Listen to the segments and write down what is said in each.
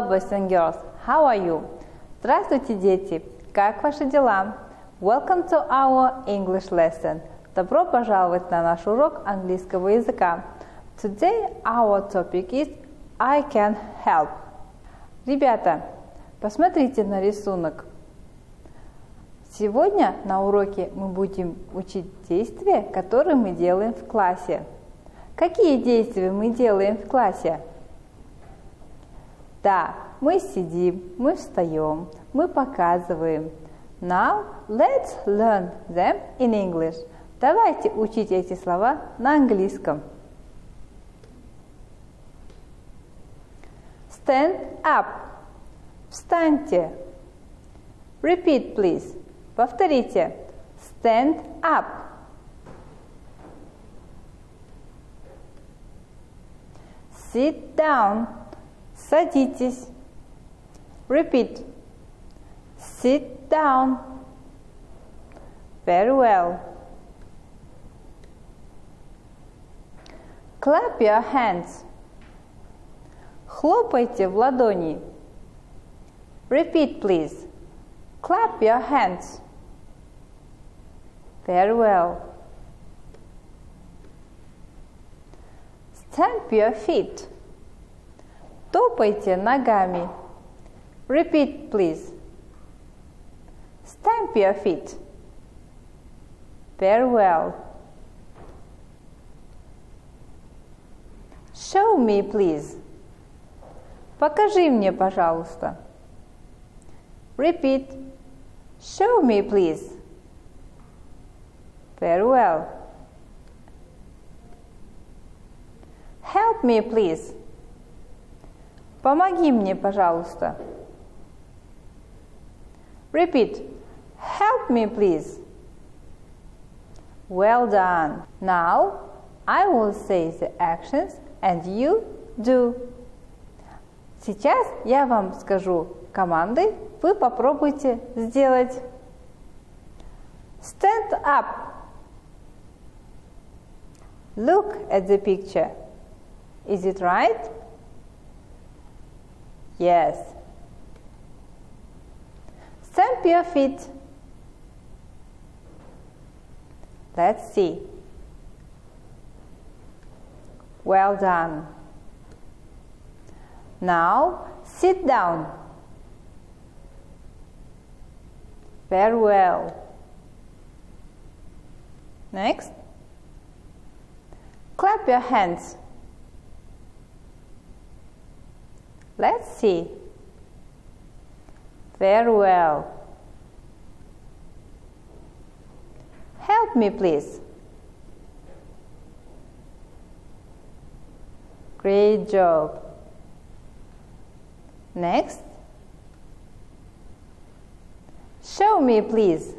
Hello boys and girls, how are you? Здравствуйте, дети! Как ваши дела? Welcome to our English lesson. Добро пожаловать на наш урок английского языка. Today our topic is I can help. Ребята, посмотрите на рисунок. Сегодня на уроке мы будем учить действия, которые мы делаем в классе. Какие действия мы делаем в классе? Да, мы сидим, мы встаем, мы показываем. Now, let's learn them in English. Давайте учить эти слова на английском. Stand up. Встаньте. Repeat, please. Повторите. Stand up. Sit down. Садитесь. Repeat. Sit down. Very well. Clap your hands. Хлопайте в ладони. Repeat, please. Clap your hands. Very well. Stamp your feet. Топайте ногами. Repeat, please. Stamp your feet. Very well. Show me, please. Покажи мне, пожалуйста. Repeat. Show me, please. Very well. Help me, please. Помоги мне, пожалуйста. Repeat. Help me, please. Well done. Now, I will say the actions and you do. Сейчас я вам скажу команды. Вы попробуйте сделать. Stand up. Look at the picture. Is it right? Yes. Stamp your feet. Let's see. Well done. Now sit down. Very well. Next. Clap your hands. Let's see. Very well. Help me, please. Great job. Next. Show me, please.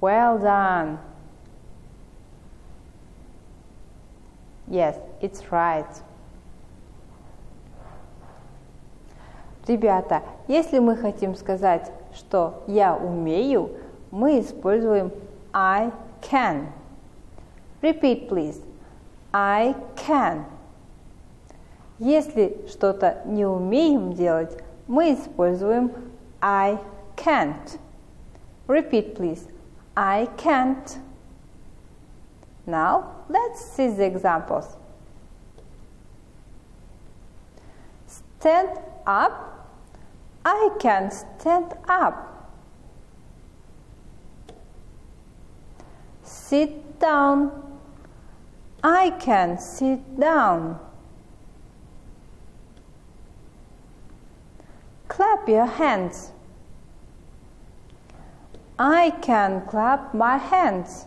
Well done. Yes, it's right. Ребята, если мы хотим сказать, что я умею, мы используем I can. Repeat, please. I can. Если что-то не умеем делать, мы используем I can't. Repeat, please. I can't. Now, let's see the examples. Stand up. I can't stand up. Sit down. I can't sit down. Clap your hands. I can clap my hands.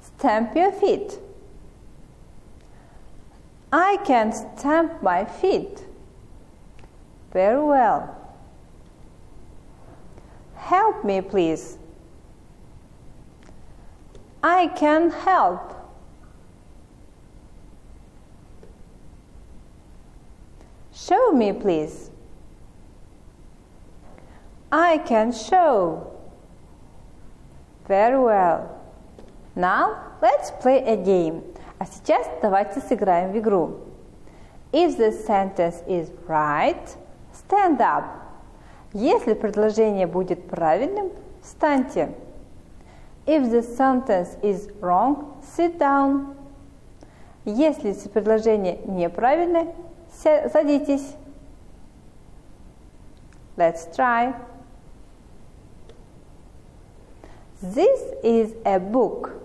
Stamp your feet. I can stamp my feet. Very well. Help me, please. I can help. Show me, please. I can show. Very well. Now, Let's play a game. А сейчас давайте сыграем в игру. If the sentence is right, stand up. Если предложение будет правильным, встаньте. If the sentence is wrong, sit down. Если предложение неправильное, садитесь. Let's try. This is a book.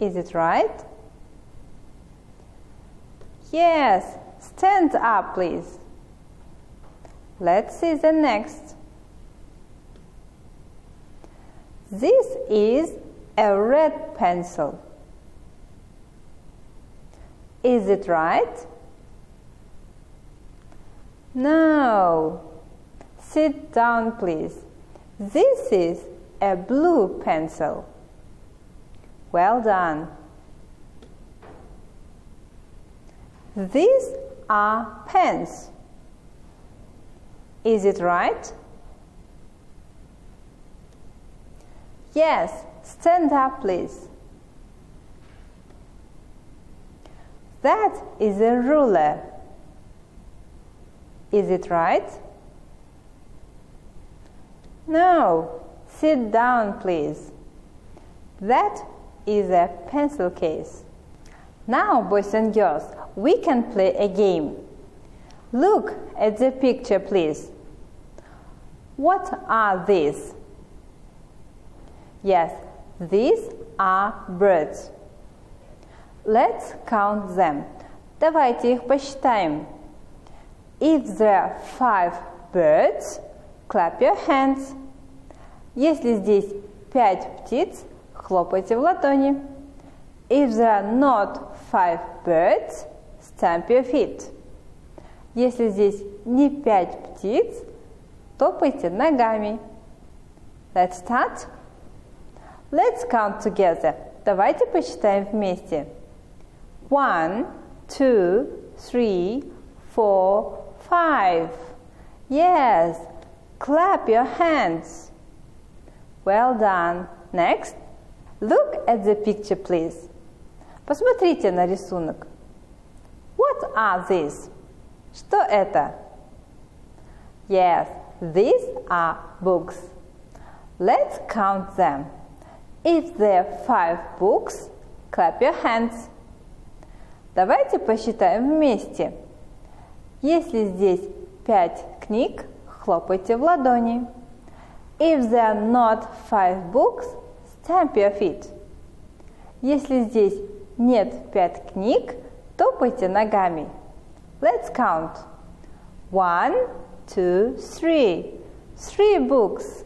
Is it right? Yes. Stand up, please. Let's see the next. This is a red pencil. Is it right? No. Sit down, please. This is a blue pencil. Well done. These are pens. Is it right? Yes. Stand up, please. That is a ruler. Is it right? No. Sit down, please. That is a pencil case. Now, boys and girls, we can play a game. Look at the picture, please. What are these? Yes, these are birds. Let's count them. Давайте их посчитаем. If there are 5 birds, clap your hands. Если здесь 5 птиц, хлопайте в ладони. If there are not 5 birds, stamp your feet. Если здесь не 5 птиц, топайте ногами. Let's start. Let's count together. Давайте посчитаем вместе. 1, 2, 3, 4, 5. Yes. Clap your hands. Well done. Next. Look at the picture, please. Посмотрите на рисунок. What are these? Что это? Yes, these are books. Let's count them. If there are 5 books, clap your hands. Давайте посчитаем вместе. Если здесь 5 книг, хлопайте в ладони. If there are not 5 books, stamp your feet. Если здесь нет 5 книг, топайте ногами. Let's count. 1, 2, 3. 3 books.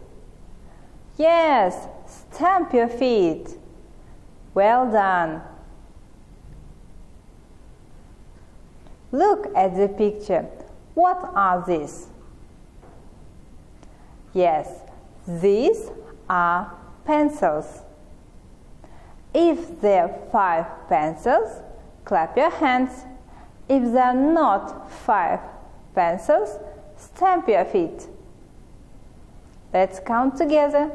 Yes, stamp your feet. Well done. Look at the picture. What are these? Yes, these are pencils. If there are 5 pencils, clap your hands. If there are not 5 pencils, stamp your feet. Let's count together.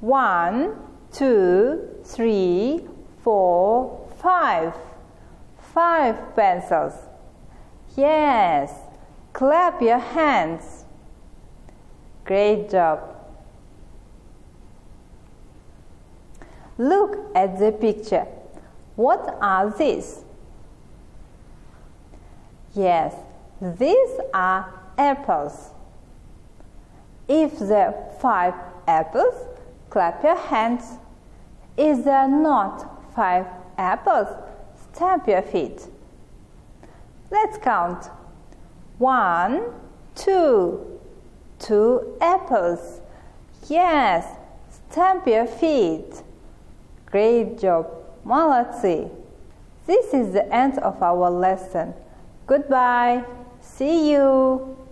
1, 2, 3, 4, 5. 5 pencils. Yes. Clap your hands. Great job. Look at the picture. What are these? Yes, these are apples. If there are 5 apples, clap your hands. If there are not 5 apples, stamp your feet. Let's count. 1, 2. 2 apples. Yes, stamp your feet. Great job. Молодцы. This is the end of our lesson. Goodbye. See you.